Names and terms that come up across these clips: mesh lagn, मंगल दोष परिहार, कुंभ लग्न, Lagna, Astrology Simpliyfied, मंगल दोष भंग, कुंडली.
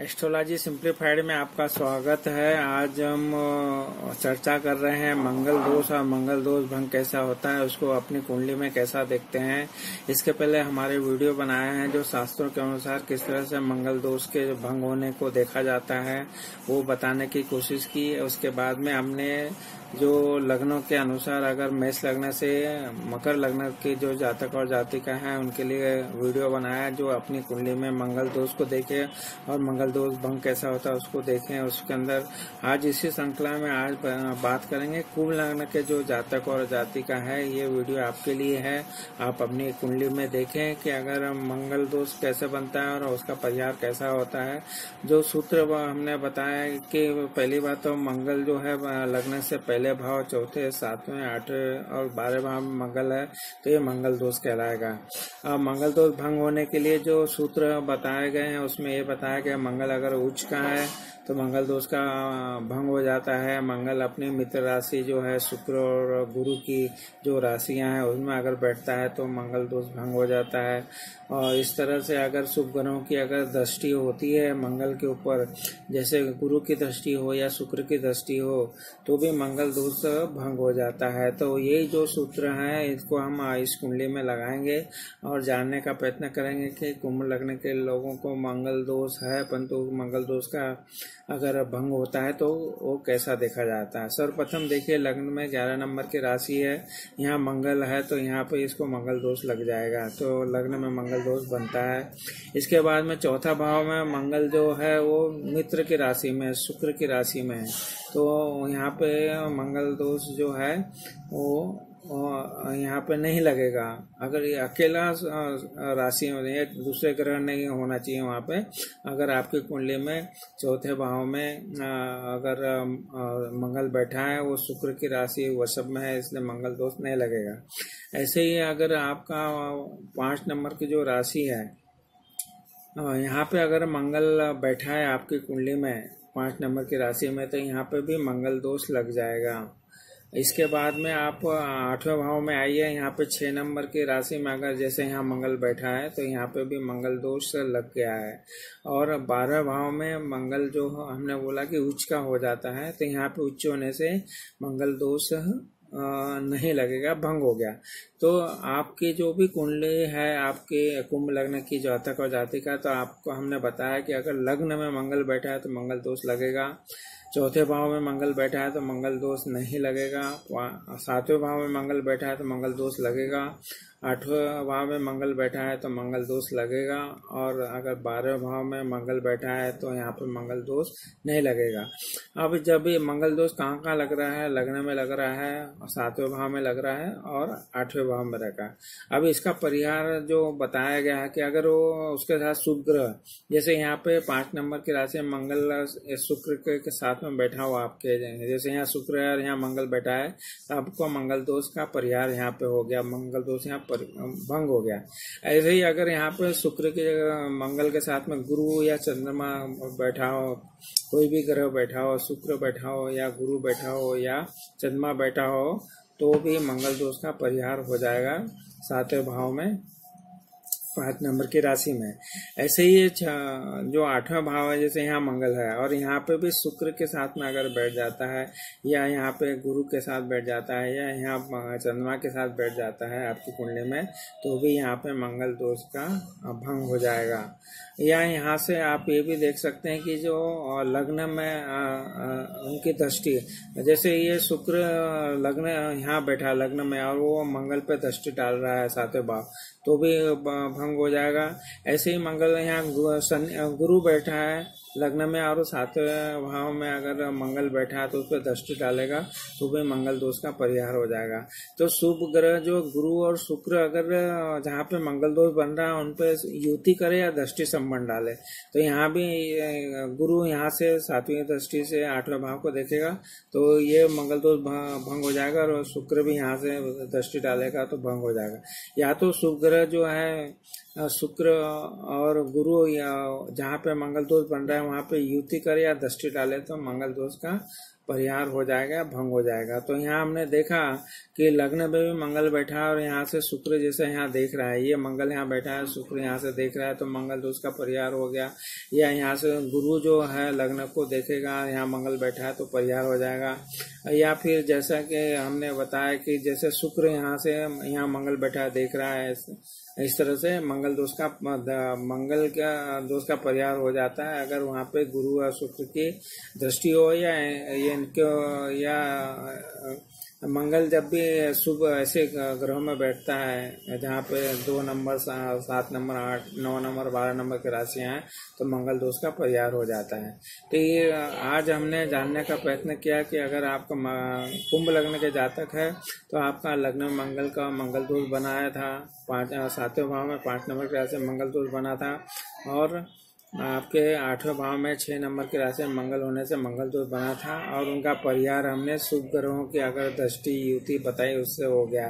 Astrology simplified में आपका स्वागत है। आज हम चर्चा कर रहे हैं मंगल दोष और मंगल दोष भंग कैसा होता है, उसको अपनी कुंडली में कैसा देखते हैं। इसके पहले हमारे वीडियो बनाए हैं जो शास्त्रों के अनुसार किस तरह से मंगल दोष के भंग होने को देखा जाता है वो बताने की कोशिश की। उसके बाद में हमने जो लग्नों के अनुसार अगर मेष लग्न से मकर लग्न के जो जातक और जातिका हैं उनके लिए वीडियो बनाया जो अपनी कुंडली में मंगल दोष को देखें और मंगल दोष भंग कैसा होता है उसको देखें। उसके अंदर आज इसी श्रृंखला में आज बात करेंगे कुंभ लग्न के जो जातक और जातिका है। ये वीडियो आपके लिए है, आप अपनी कुंडली में देखें कि अगर मंगल दोष कैसे बनता है और उसका परिहार कैसा होता है। जो सूत्र हमने बताया कि पहली बात तो मंगल जो है लग्न से पहले भाव चौथे सातवें आठवें और 12 भाव मंगल है तो ये मंगल दोष कहलाएगा। अब मंगल दोष भंग होने के लिए जो सूत्र बताए गए हैं उसमें ये बताया गया मंगल अगर उच्च का है तो मंगल दोष का भंग हो जाता है। मंगल अपनी मित्र राशि जो है शुक्र और गुरु की जो राशियां हैं उनमें अगर बैठता है तो मंगल दोष भंग हो जाता है। और इस तरह से अगर शुभ ग्रहों की अगर दृष्टि होती है मंगल के ऊपर, जैसे गुरु की दृष्टि हो या शुक्र की दृष्टि हो, तो भी मंगल दोष भंग हो जाता है। तो यही जो सूत्र हैं इसको हम इस कुंडली में लगाएंगे और जानने का प्रयत्न करेंगे कि कुंभ लग्न के लोगों को मंगल दोष है, परंतु मंगल दोष का अगर भंग होता है तो वो कैसा देखा जाता है। सर्वप्रथम देखिए लग्न में 11 नंबर की राशि है, यहाँ मंगल है तो यहाँ पे इसको मंगल दोष लग जाएगा, तो लग्न में मंगल दोष बनता है। इसके बाद में चौथा भाव में मंगल जो है वो मित्र की राशि में शुक्र की राशि में है तो यहाँ पे मंगल दोष जो है वो यहाँ पे नहीं लगेगा। अगर ये अकेला राशि में एक दूसरे ग्रह नहीं होना चाहिए वहाँ पे। अगर आपकी कुंडली में चौथे भाव में अगर मंगल बैठा है वो शुक्र की राशि वृषभ में है इसलिए मंगल दोष नहीं लगेगा। ऐसे ही अगर आपका 5 नंबर की जो राशि है यहाँ पे अगर मंगल बैठा है आपकी कुंडली में 5 नंबर की राशि में तो यहाँ पे भी मंगल दोष लग जाएगा। इसके बाद में आप 8वें भाव में आइए, यहाँ पे 6 नंबर की राशि में अगर जैसे यहाँ मंगल बैठा है तो यहाँ पे भी मंगल दोष लग गया है। और 12वें भाव में मंगल जो हमने बोला कि उच्च का हो जाता है तो यहाँ पे उच्च होने से मंगल दोष नहीं लगेगा, भंग हो गया। तो आपके जो भी कुंडली है आपके कुंभ लग्न की जातक और जातिका, तो आपको हमने बताया कि अगर लग्न में मंगल बैठा है तो मंगल दोष लगेगा, चौथे भाव में मंगल बैठा है तो मंगल दोष नहीं लगेगा, 7वें भाव में मंगल बैठा है तो मंगल दोष लगेगा, 8वें भाव में मंगल बैठा है तो मंगल दोष लगेगा, और अगर 12वें भाव में मंगल बैठा है तो यहाँ पर मंगल दोष नहीं लगेगा। अब जब ये मंगल दोष कहाँ कहाँ लग रहा है, लग्न में लग रहा है, 7वें भाव में लग रहा है और 8वें भाव में लग रहा है। अब इसका परिहार जो बताया गया है कि अगर वो उसके साथ शुभ ग्रह जैसे यहाँ पे 5 नंबर की राशि मंगल शुक्र के साथ में बैठा हुआ आपके, जैसे यहाँ शुक्र है और यहाँ मंगल बैठा है तो आपको मंगल दोष का परिहार यहाँ पे हो गया, मंगल दोष यहाँ भंग हो गया। ऐसे ही अगर यहाँ पे शुक्र के मंगल के साथ में गुरु या चंद्रमा बैठा हो, कोई भी ग्रह बैठा हो, शुक्र बैठा हो या गुरु बैठा हो या चंद्रमा बैठा हो तो भी मंगल दोष का परिहार हो जाएगा 7वें भाव में 5 नंबर की राशि में। ऐसे ही जो 8वां भाव है जैसे यहाँ मंगल है और यहाँ पे भी शुक्र के साथ में अगर बैठ जाता है या यहाँ पे गुरु के साथ बैठ जाता है या यहाँ चंद्रमा के साथ बैठ जाता है आपकी कुंडली में तो भी यहाँ पे मंगल दोष का भंग हो जाएगा। या यहाँ से आप ये भी देख सकते हैं कि जो लग्न में उनकी दृष्टि जैसे ये शुक्र लग्न यहाँ बैठा लग्न में और वो मंगल पे दृष्टि डाल रहा है 7वें भाव तो भी भंग हो जाएगा। ऐसे ही मंगल यहाँ गुरु बैठा है लग्न में और 7वें भाव में अगर मंगल बैठा है तो उस पर दृष्टि डालेगा तो भी मंगल दोष का परिहार हो जाएगा। तो शुभ ग्रह जो गुरु और शुक्र अगर जहाँ पे मंगल दोष बन रहा है उन पे युति करे या दृष्टि संबंध डाले तो यहाँ भी गुरु यहाँ से 7वीं दृष्टि से 8वें भाव को देखेगा तो ये मंगल दोष भंग हो जाएगा और शुक्र भी यहाँ से दृष्टि डालेगा तो भंग हो जाएगा। या तो शुभ ग्रह जो है शुक्र और गुरु या जहाँ पे मंगल दोष बन रहा है वहाँ पे युति करे या दृष्टि डाले तो मंगल दोष का परिहार हो जाएगा, भंग हो जाएगा। तो यहाँ हमने देखा कि लग्न में भी मंगल बैठा है और यहाँ से शुक्र जैसे यहाँ देख रहा है, ये मंगल यहाँ बैठा है, शुक्र यहाँ से देख रहा है, तो मंगल दोष का परिहार हो गया। या यहाँ से गुरु जो है लग्न को देखेगा, यहाँ मंगल बैठा है तो परिहार हो जाएगा। या फिर जैसा कि हमने बताया कि जैसे शुक्र यहाँ से यहाँ मंगल बैठा देख रहा है, इस तरह से मंगल दोष का परिहार हो जाता है। अगर वहाँ पे गुरु और शुक्र की दृष्टि हो या इनको या मंगल जब भी शुभ ऐसे ग्रहों में बैठता है जहाँ पे 2 नंबर 7 नंबर 8 9 नंबर 12 नंबर की राशियाँ हैं, तो मंगल दोष का परिहार हो जाता है। तो ये आज हमने जानने का प्रयत्न किया कि अगर आपका कुंभ लग्न के जातक है तो आपका लग्न में मंगल का मंगल दोष बनाया था, 7वें भाव में 5 नंबर की राशि मंगल दोष बना था और आपके 8वें भाव में 6 नंबर की राशि मंगल होने से मंगल दोष बना था, और उनका परिहार हमने शुभ ग्रहों की अगर दृष्टि युति बताई उससे हो गया।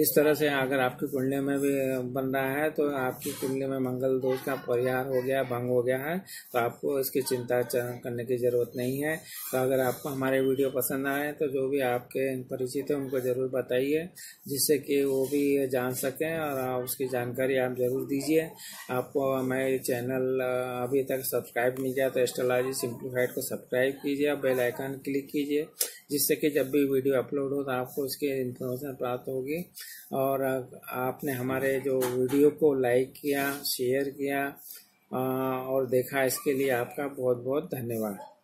इस तरह से अगर आपकी कुंडली में भी बन रहा है तो आपकी कुंडली में मंगल दोष का परिहार हो गया, भंग हो गया है, तो आपको इसकी चिंता करने की ज़रूरत नहीं है। तो अगर आपको हमारे वीडियो पसंद आए तो जो भी आपके परिचित हैं उनको ज़रूर बताइए, जिससे कि वो भी जान सकें और उसकी जानकारी आप ज़रूर दीजिए। आपको हमारे चैनल अभी तक सब्सक्राइब नहीं किया तो एस्ट्रोलॉजी सिंप्लीफाइड को सब्सक्राइब कीजिए और बेल आइकन क्लिक कीजिए, जिससे कि जब भी वीडियो अपलोड हो तो आपको उसकी इन्फॉर्मेशन प्राप्त होगी। और आपने हमारे जो वीडियो को लाइक किया, शेयर किया और देखा, इसके लिए आपका बहुत बहुत धन्यवाद।